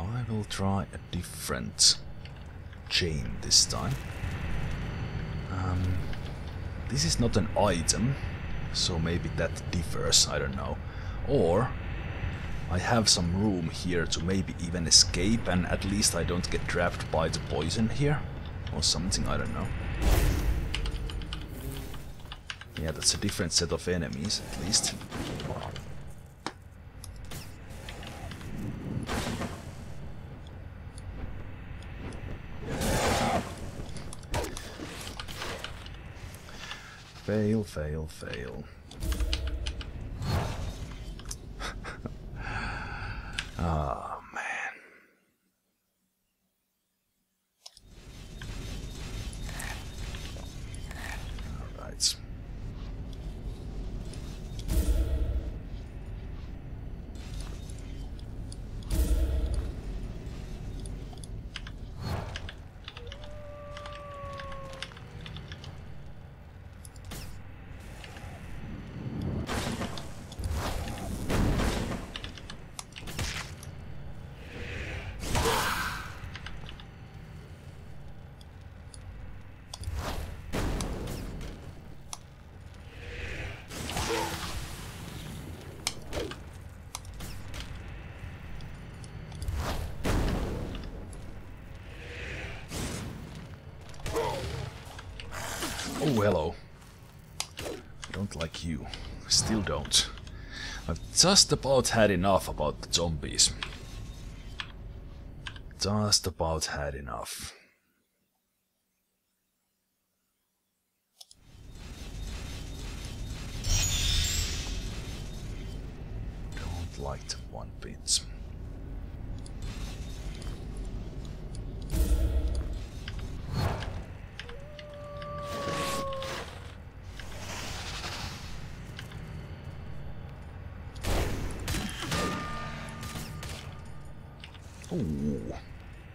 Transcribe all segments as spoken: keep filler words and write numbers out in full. I will try a different chain this time. Um, this is not an item, so maybe that differs, I don't know. Or I have some room here to maybe even escape, and at least I don't get trapped by the poison here. Or something, I don't know. Yeah, that's a different set of enemies, at least. Fail, fail, fail. Ah. Oh, hello. I don't like you. Still don't. I've just about had enough about the zombies. Just about had enough. Don't like them one bit. Ooh,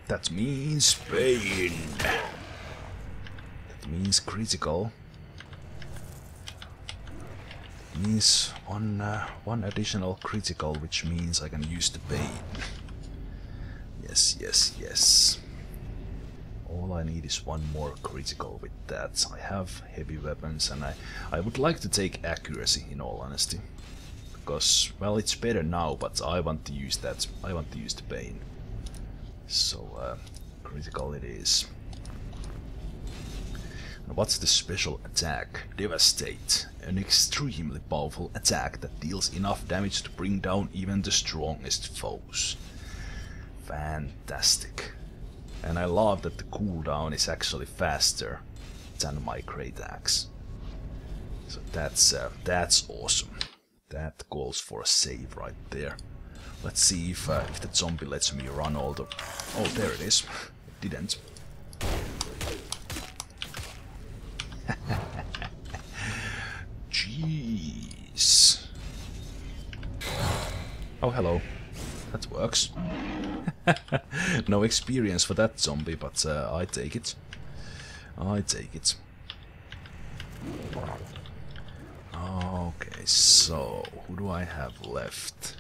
that means pain. That means critical. That means one uh, one additional critical, which means I can use the pain. Yes, yes, yes. All I need is one more critical with that. I have heavy weapons, and I I would like to take accuracy, in all honesty, because well, it's better now, but I want to use that. I want to use the pain. So, uh, critical it is. And what's the special attack? Devastate. An extremely powerful attack that deals enough damage to bring down even the strongest foes. Fantastic. And I love that the cooldown is actually faster than my great axe. So that's, uh, that's awesome. That calls for a save right there. Let's see if, uh, if the zombie lets me run all the... Oh, there it is. It didn't. Jeez. Oh, hello. That works. No experience for that zombie, but uh, I take it. I take it. Okay, so... Who do I have left?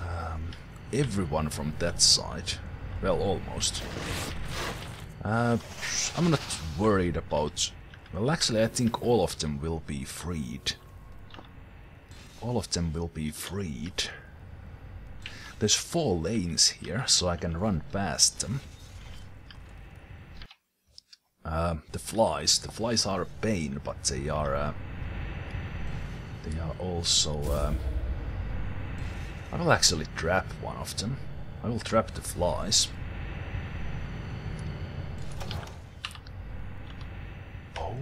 Um, everyone from that side. Well, almost. Uh, I'm not worried about... Well, actually, I think all of them will be freed. All of them will be freed. There's four lanes here, so I can run past them. Uh, the flies. The flies are a pain, but they are... Uh, they are also... Uh, I will actually trap one of them. I will trap the flies. Oh.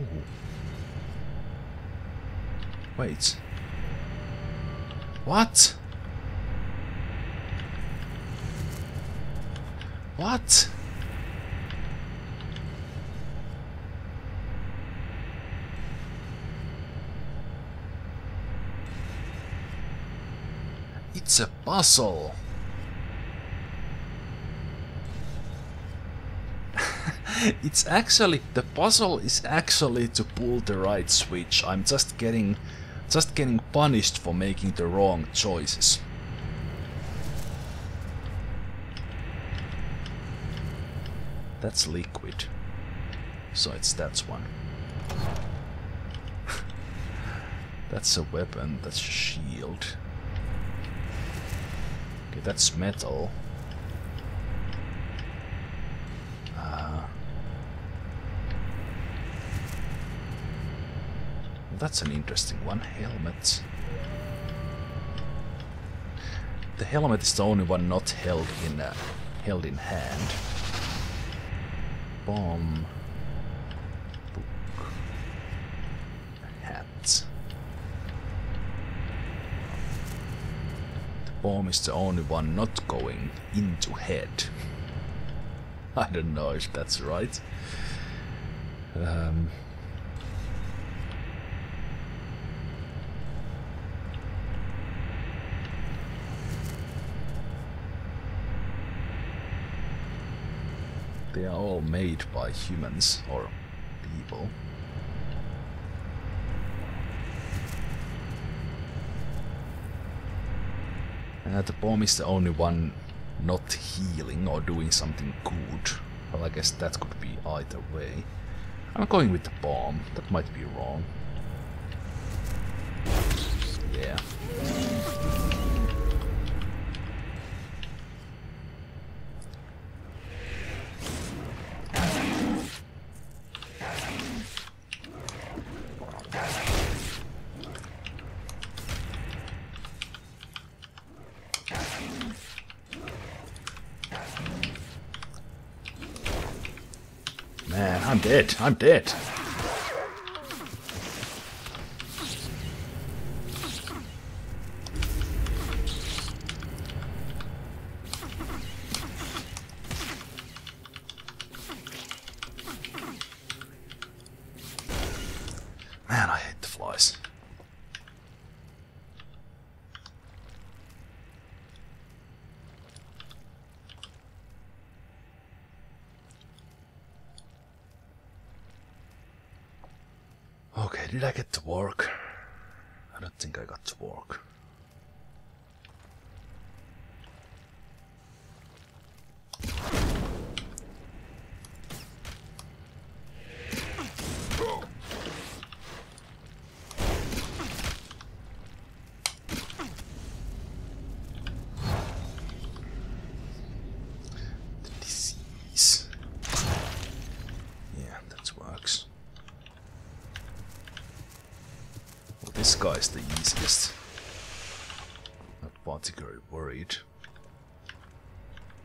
Wait. What? What? It's a puzzle. It's actually, the puzzle is actually to pull the right switch. I'm just getting just getting punished for making the wrong choices. That's liquid. So it's that one. That's a weapon, that's a shield. Okay, that's metal. Uh, that's an interesting one. Helmet. The helmet is the only one not held in uh, held in hand. Bomb. Book. Hat. The bomb is the only one not going into head. I don't know if that's right. Um, they are all made by humans or people. And the bomb is the only one not healing or doing something good. Well, I guess that could be either way. I'm going with the bomb. That might be wrong. Yeah. I'm dead. I'm dead. Man, I hate the flies. Okay, did I get to work? I don't think I got to work. This guy is the easiest. Not particularly worried.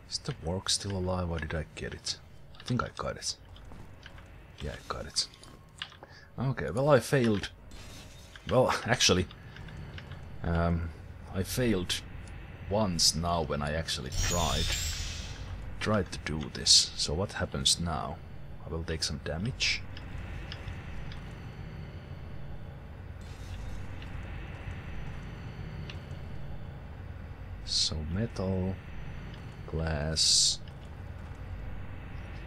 Is the work still alive or did I get it? I think I got it. Yeah, I got it. Okay, well I failed. Well, actually, um, I failed once now when I actually tried. Tried to do this. So what happens now? I will take some damage. So metal, glass,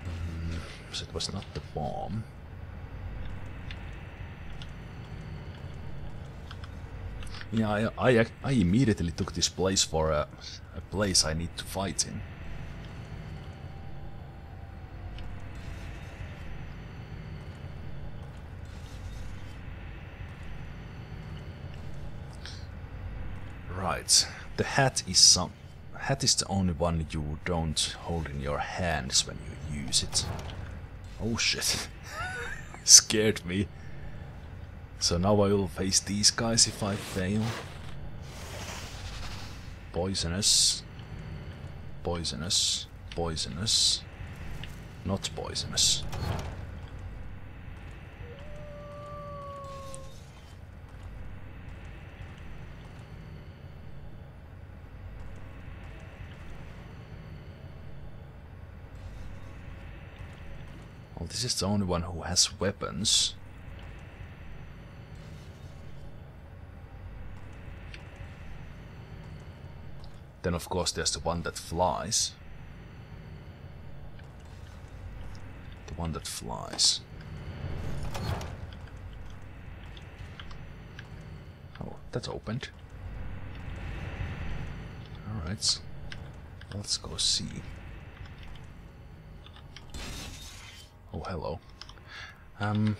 um, so it was not the bomb. Yeah, I, I, I immediately took this place for a, a place I need to fight in. Right. The hat is some hat is the only one you don't hold in your hands when you use it. Oh shit. Scared me. So now I will face these guys if I fail. Poisonous. Poisonous. Poisonous. Not poisonous. This is the only one who has weapons. Then of course there's the one that flies. The one that flies. Oh, that's opened. Alright. Let's go see. Oh, hello. Um...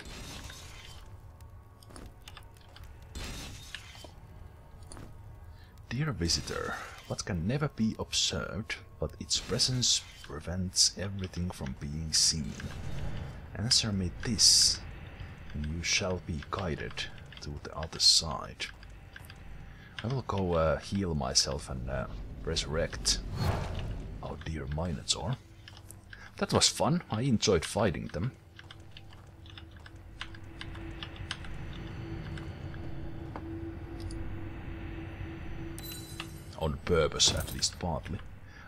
Dear visitor, what can never be observed, but its presence prevents everything from being seen. Answer me this, and you shall be guided to the other side. I will go uh, heal myself and uh, resurrect our dear Minotaur. That was fun, I enjoyed fighting them. On purpose, at least partly.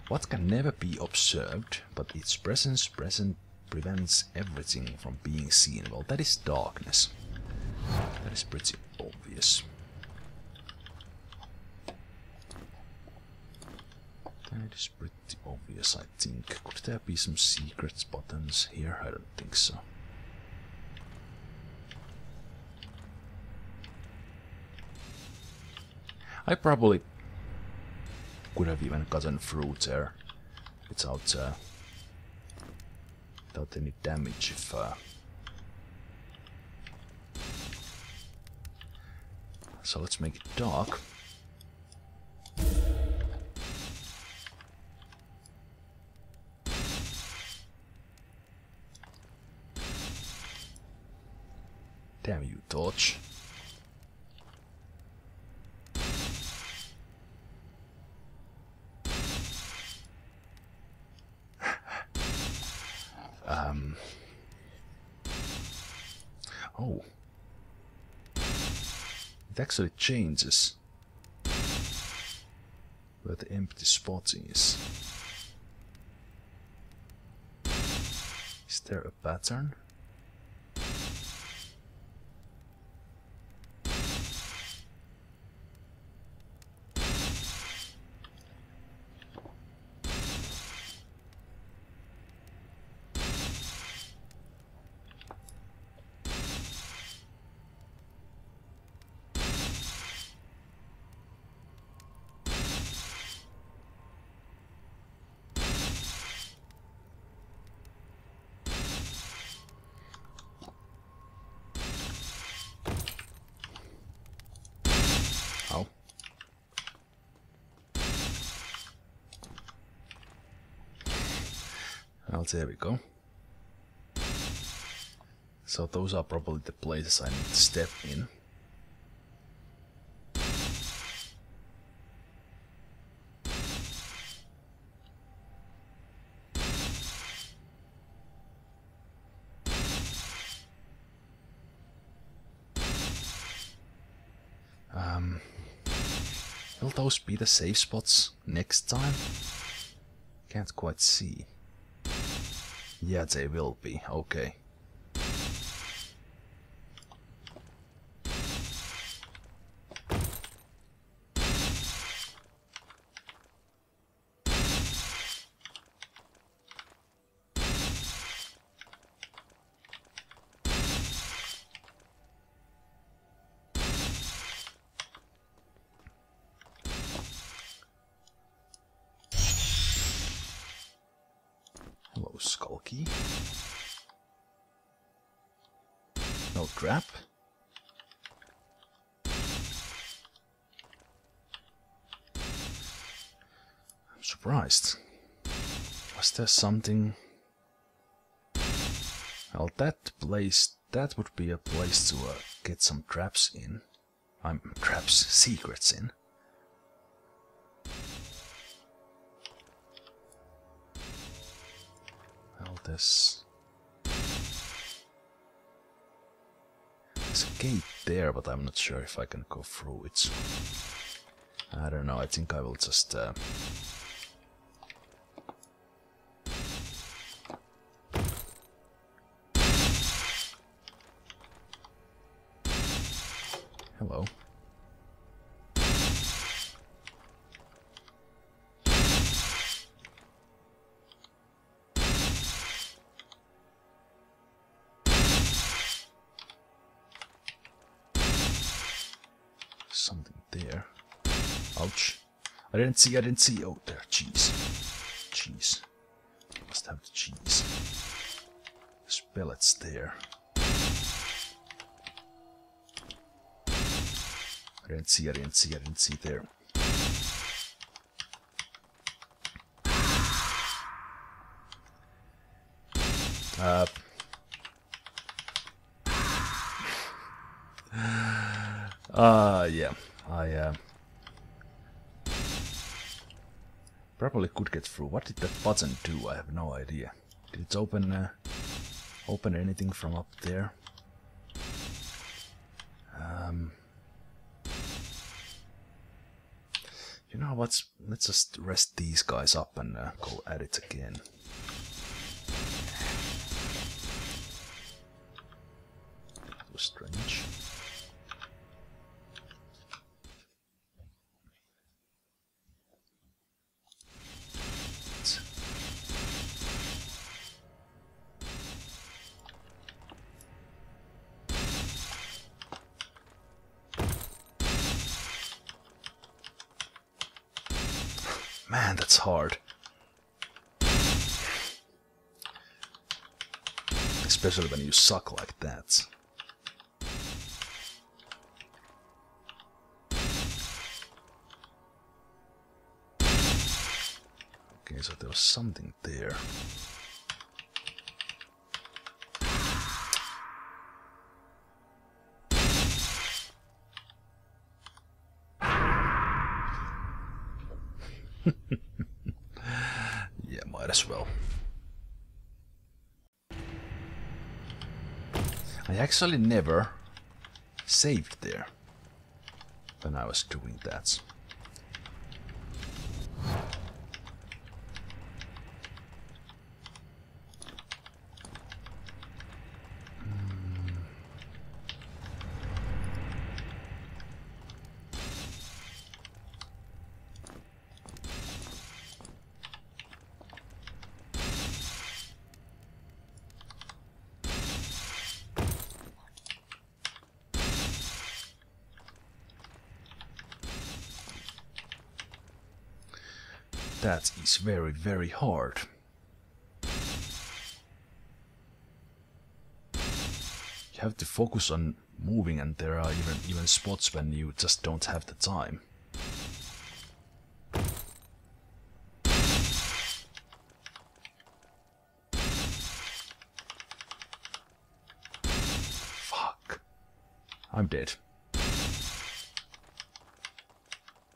What can never be observed, but its presence present prevents everything from being seen. Well, that is darkness. That is pretty obvious. That is pretty obvious, I think. Could there be some secret buttons here? I don't think so. I probably could have even gotten through there without, uh, without any damage if uh, so let's make it dark. Damn you, torch. Um. Oh. It actually changes where the empty spot is. Is there a pattern? Well, there we go. So those are probably the places I need to step in. Um, will those be the safe spots next time? Can't quite see. Yeah, they will be, okay. Skulky. No crap. I'm surprised. Was there something? Well, that place, that would be a place to uh, get some traps in. I'm um, traps, secrets in. This. There's a gate there, but I'm not sure if I can go through it. I don't know, I think I will just uh, hello. Something there. Ouch. I didn't see, I didn't see. Oh, there. Cheese. Cheese. Must have the cheese. There's pellets there. I didn't see, I didn't see, I didn't see there. Uh, uh yeah, I uh, probably could get through. What did that button do? I have no idea. Did it open uh, open anything from up there? Um, you know what's? Let's just rest these guys up and uh, go at it again. Strange. Man, that's hard. Especially when you suck like that. So there was something there. Yeah, might as well. I actually never saved there when I was doing that. That is very, very hard. You have to focus on moving, and there are even, even spots when you just don't have the time. Fuck. I'm dead.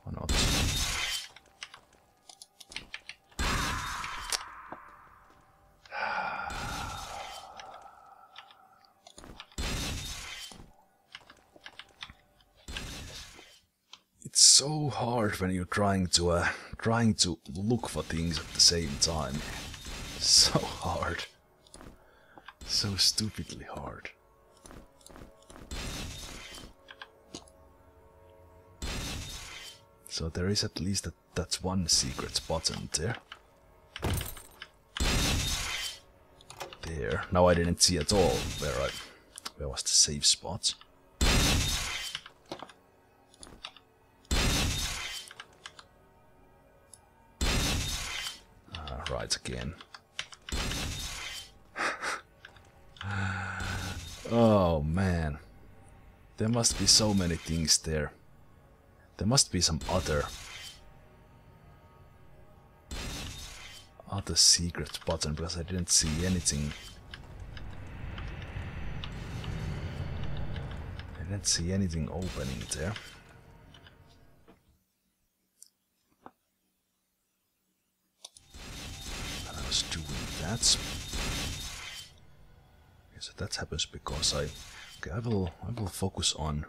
Or not. So hard when you're trying to uh, trying to look for things at the same time. So hard. So stupidly hard. So there is at least that that's one secret button there. There. Now I didn't see at all where I where was the safe spot. Right again. Oh man, there must be so many things there. There must be some other other secret button, because I didn't see anything. I didn't see anything opening there. That's okay, so that happens because I okay I will I will focus on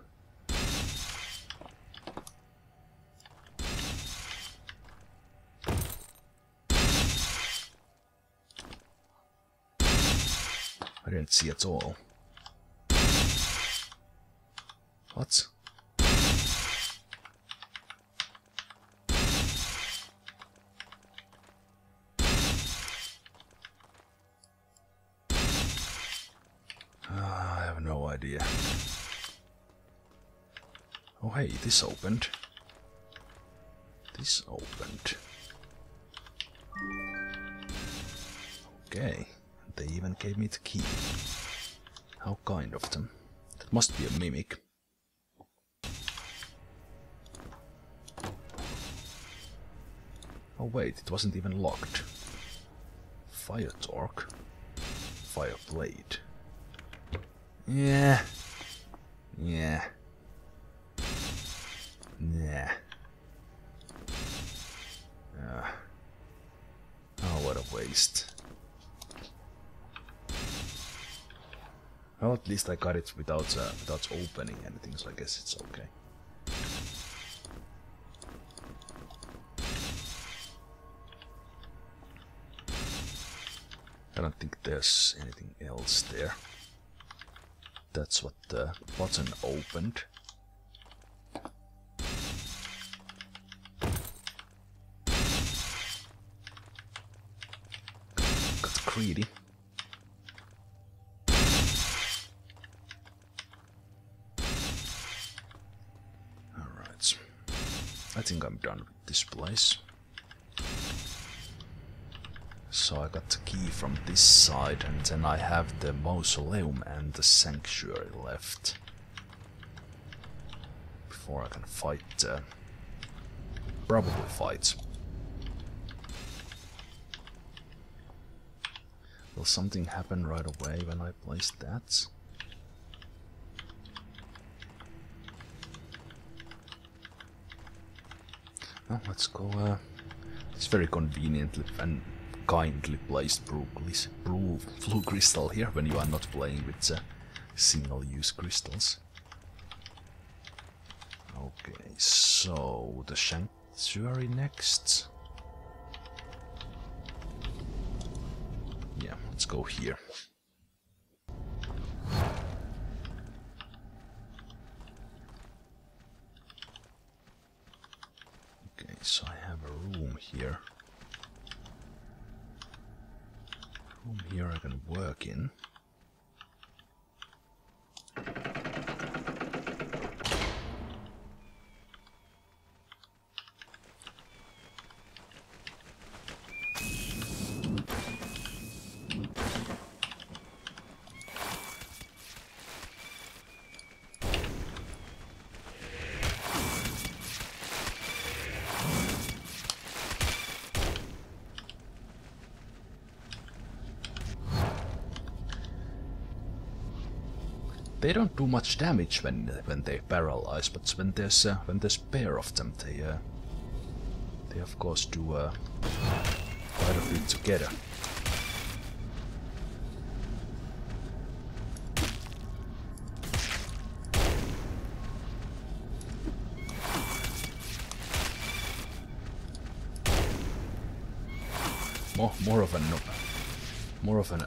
I didn't see at all. What? Idea. Oh hey, this opened. This opened. Okay, They even gave me the key. How kind of them. That must be a mimic. Oh wait, it wasn't even locked. Fire torque. Fire blade. Yeah. Yeah. Yeah. Uh. Oh, what a waste. Well, at least I got it without uh, without opening anything, so I guess it's okay. I don't think there's anything else there. That's what the button opened. Got greedy. Alright. I think I'm done with this place. So I got the key from this side, and then I have the mausoleum and the sanctuary left before I can fight. Uh, probably fight. Will something happen right away when I place that? Well, let's go. Uh, it's very conveniently and kindly placed blue crystal here when you are not playing with uh, single-use crystals. Okay, so the sanctuary next. Yeah, let's go here. Okay, so I have a room here. Here I can work in. They don't do much damage when when they paralyze, but when there's uh, when there's a pair of them, they uh, they of course do uh, quite a bit together. More more of an more of an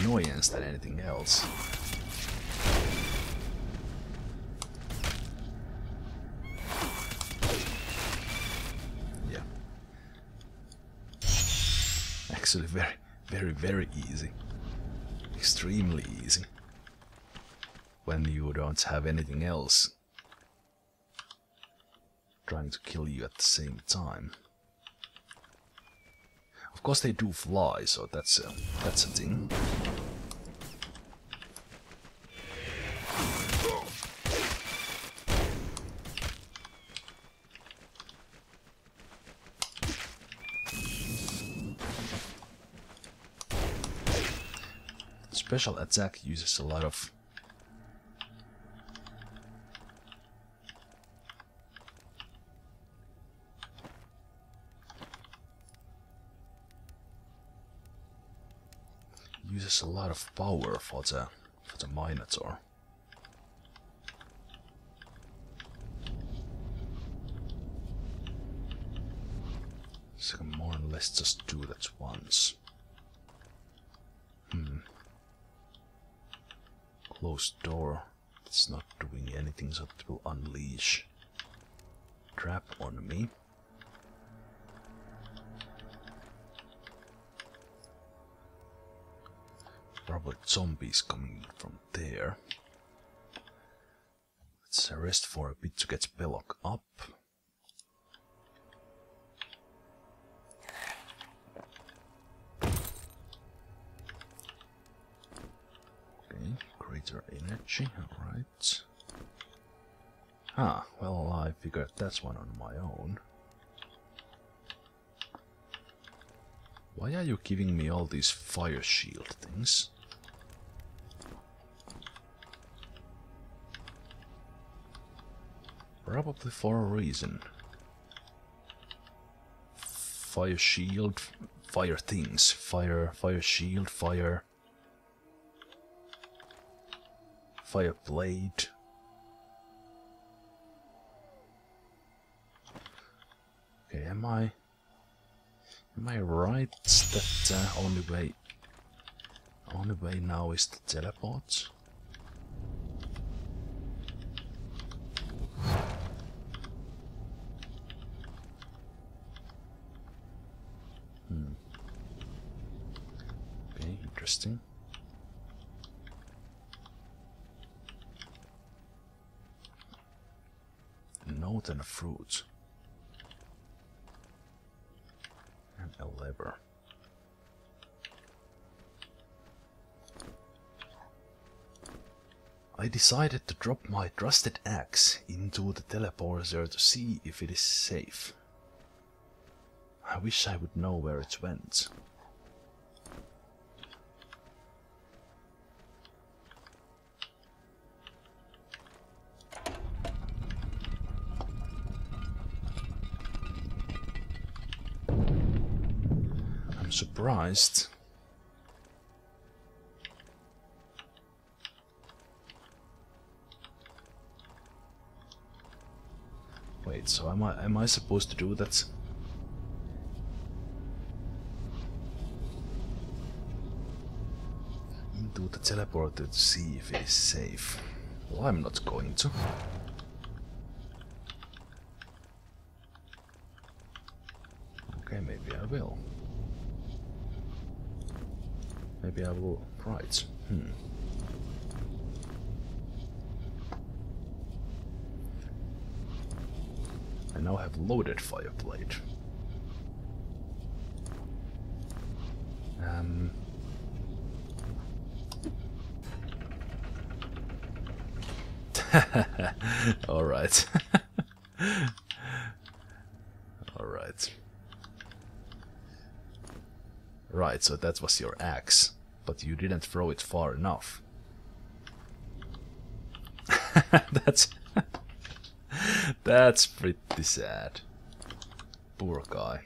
annoyance than anything else. Actually very, very, very easy. Extremely easy. When you don't have anything else trying to kill you at the same time. Of course they do fly, so that's a, that's a thing. Special attack uses a lot of uses a lot of power for the for the Minotaur. So I can more or less just do that once. Hmm. Closed door. It's not doing anything, so it will unleash trap on me. Probably zombies coming from there. Let's rest for a bit to get Pelok up. greater energy, alright. Ah, well, I figured that's one on my own. Why are you giving me all these fire shield things? Probably for a reason. Fire shield, fire things, fire, fire shield, fire... Fire blade. Okay, am I... Am I right that uh, only way... Only way now is to teleport? Hmm. Okay, interesting. Note and a fruit. And a lever. I decided to drop my trusted axe into the teleporter to see if it is safe. I wish I would know where it went. I'm surprised. Wait, so am I am I supposed to do that? Do the teleporter to see if it is safe. Well, I'm not going to. Okay, maybe I will. Maybe I will. Right. Hmm. I now have loaded fire blade. Um. All right. All right. Right, so that was your axe, but you didn't throw it far enough. That's that's pretty sad. Poor guy.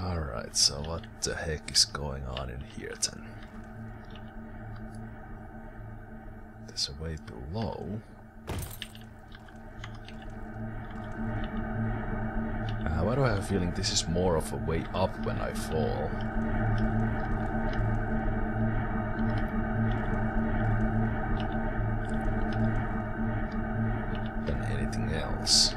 Alright, so what the heck is going on in here then? There's a way below. Uh, why do I have a feeling this is more of a way up when I fall? Than anything else.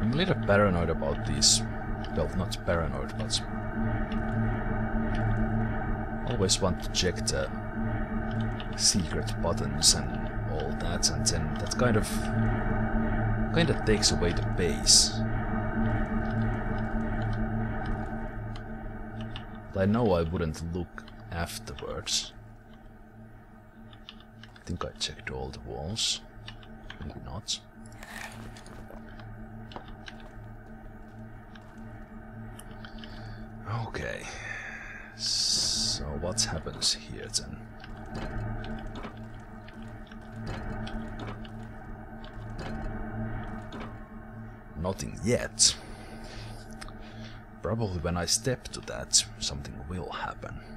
I'm a little paranoid about these. Well, not paranoid, but always want to check the secret buttons and all that, and then that kind of kind of takes away the base. But I know I wouldn't look afterwards. I think I checked all the walls. Maybe not. Okay, so what happens here then? Nothing yet. Probably when I step to that, something will happen.